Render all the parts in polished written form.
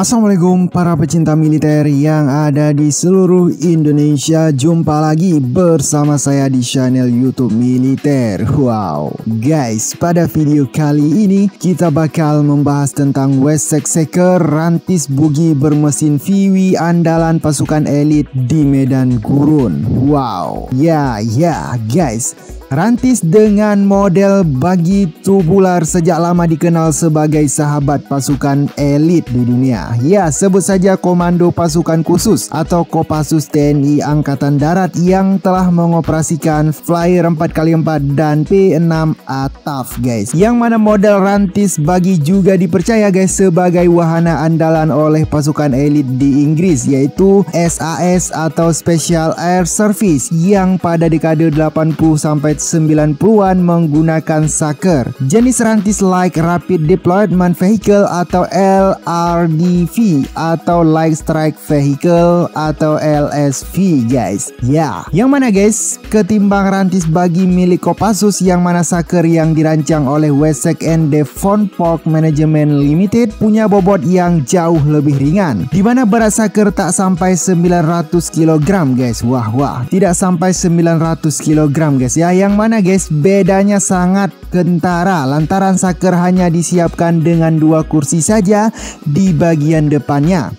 Assalamualaikum para pecinta militer yang ada di seluruh Indonesia. Jumpa lagi bersama saya di channel YouTube Militer. Wow guys, pada video kali ini kita bakal membahas tentang Wessex Saker, rantis bugi bermesin Viwi andalan pasukan elit di medan gurun. Wow ya guys, rantis dengan model bagi tubular sejak lama dikenal sebagai sahabat pasukan elit di dunia. Ya, sebut saja Komando Pasukan Khusus atau Kopassus TNI Angkatan Darat yang telah mengoperasikan Flyer 4x4 dan P6-ATAV guys. Yang mana model rantis bagi juga dipercaya guys sebagai wahana andalan oleh pasukan elit di Inggris, yaitu SAS atau Special Air Service yang pada dekade 80 sampai 90-an menggunakan Saker, jenis rantis Light Rapid Deployment Vehicle atau LRDV atau Light Strike Vehicle atau LSV guys. Ya, yang mana guys, ketimbang rantis bagi milik Kopassus, yang mana Saker yang dirancang oleh Wesek and Von Pok Management Limited punya bobot yang jauh lebih ringan, dimana berat Saker tak sampai 900 kg guys. Wah tidak sampai 900 kg guys ya, yang mana guys bedanya sangat kentara lantaran Saker hanya disiapkan dengan 2 kursi saja di bagian depannya.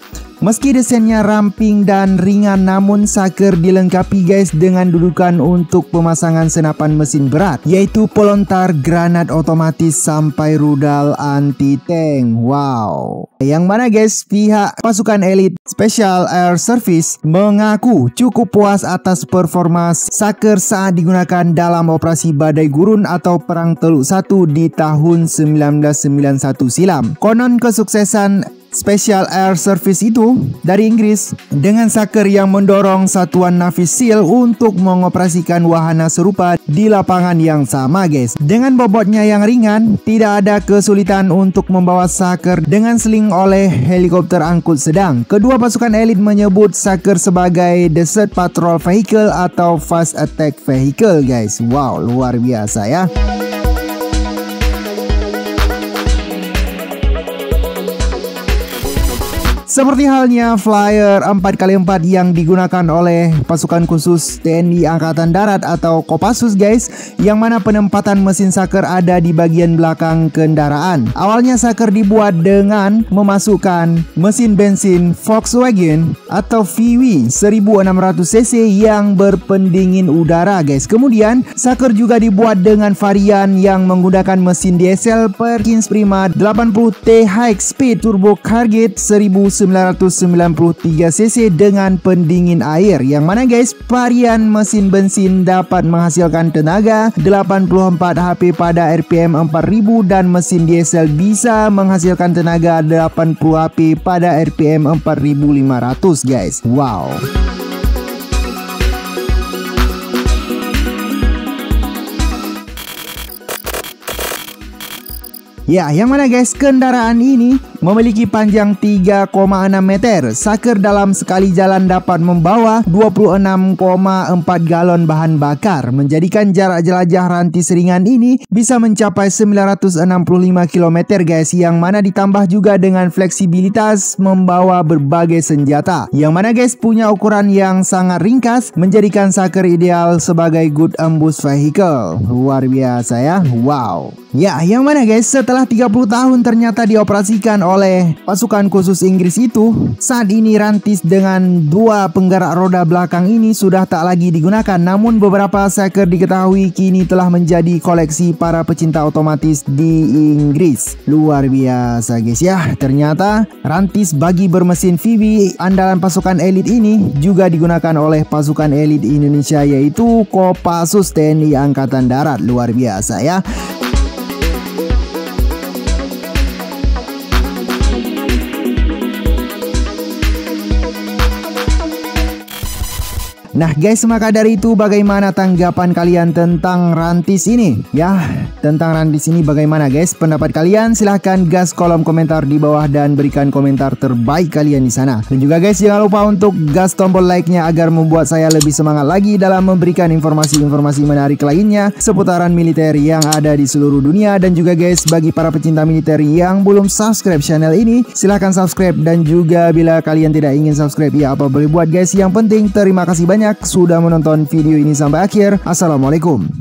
Meski desainnya ramping dan ringan, namun Saker dilengkapi guys dengan dudukan untuk pemasangan senapan mesin berat, yaitu pelontar granat otomatis sampai rudal anti-tank. Wow. Yang mana guys, pihak pasukan elit Special Air Service mengaku cukup puas atas performa Saker saat digunakan dalam operasi Badai Gurun atau Perang Teluk 1 di tahun 1991 silam. Konon kesuksesan Special Air Service itu dari Inggris dengan Saker yang mendorong satuan Navy SEAL untuk mengoperasikan wahana serupa di lapangan yang sama guys. Dengan bobotnya yang ringan, tidak ada kesulitan untuk membawa Saker dengan seling oleh helikopter angkut sedang. Kedua pasukan elit menyebut Saker sebagai Desert Patrol Vehicle atau Fast Attack Vehicle guys. Wow, luar biasa ya. Seperti halnya Flyer 4x4 yang digunakan oleh pasukan khusus TNI Angkatan Darat atau Kopassus guys, yang mana penempatan mesin Saker ada di bagian belakang kendaraan. Awalnya Saker dibuat dengan memasukkan mesin bensin Volkswagen atau Viwi 1600cc yang berpendingin udara guys. Kemudian Saker juga dibuat dengan varian yang menggunakan mesin diesel Perkins Prima 80T High Speed Turbo Cargate 1993cc dengan pendingin air, yang mana guys varian mesin bensin dapat menghasilkan tenaga 84 HP pada RPM 4000 dan mesin diesel bisa menghasilkan tenaga 80 HP pada RPM 4500 guys. Wow. Ya, yang mana guys kendaraan ini memiliki panjang 3,6 meter. Saker dalam sekali jalan dapat membawa 26,4 galon bahan bakar, menjadikan jarak jelajah rantis ringan ini bisa mencapai 965 km guys, yang mana ditambah juga dengan fleksibilitas membawa berbagai senjata, yang mana guys punya ukuran yang sangat ringkas, menjadikan Saker ideal sebagai good ambush vehicle. Luar biasa ya. Wow. Ya, yang mana guys setelah 30 tahun ternyata dioperasikan oleh pasukan khusus Inggris itu, saat ini rantis dengan 2 penggerak roda belakang ini sudah tak lagi digunakan. Namun beberapa Saker diketahui kini telah menjadi koleksi para pecinta otomatis di Inggris. Luar biasa guys ya, ternyata rantis bagi bermesin Viwi andalan pasukan elit ini juga digunakan oleh pasukan elit Indonesia, yaitu Kopassus TNI Angkatan Darat. Luar biasa ya. Nah guys, maka dari itu bagaimana tanggapan kalian tentang rantis ini? Ya, tentang rantis ini bagaimana guys pendapat kalian? Silahkan gas kolom komentar di bawah dan berikan komentar terbaik kalian di sana. Dan juga guys, jangan lupa untuk gas tombol like-nya agar membuat saya lebih semangat lagi dalam memberikan informasi-informasi menarik lainnya seputaran militer yang ada di seluruh dunia. Dan juga guys, bagi para pecinta militer yang belum subscribe channel ini, silahkan subscribe. Dan juga bila kalian tidak ingin subscribe, ya apa boleh buat guys. Yang penting terima kasih banyak sudah menonton video ini sampai akhir. Assalamualaikum.